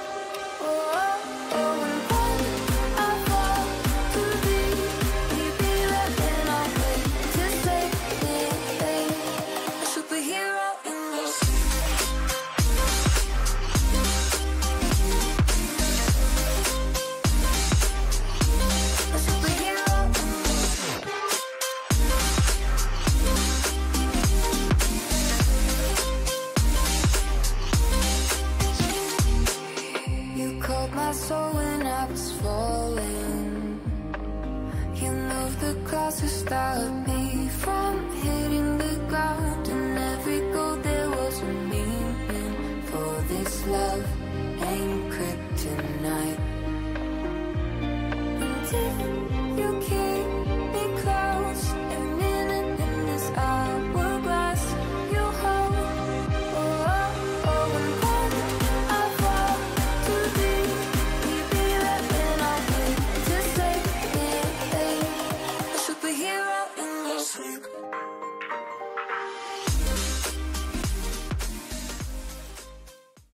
To stop me from hitting the ground, and every goal there was a meaning. For this love ain't kryptonite.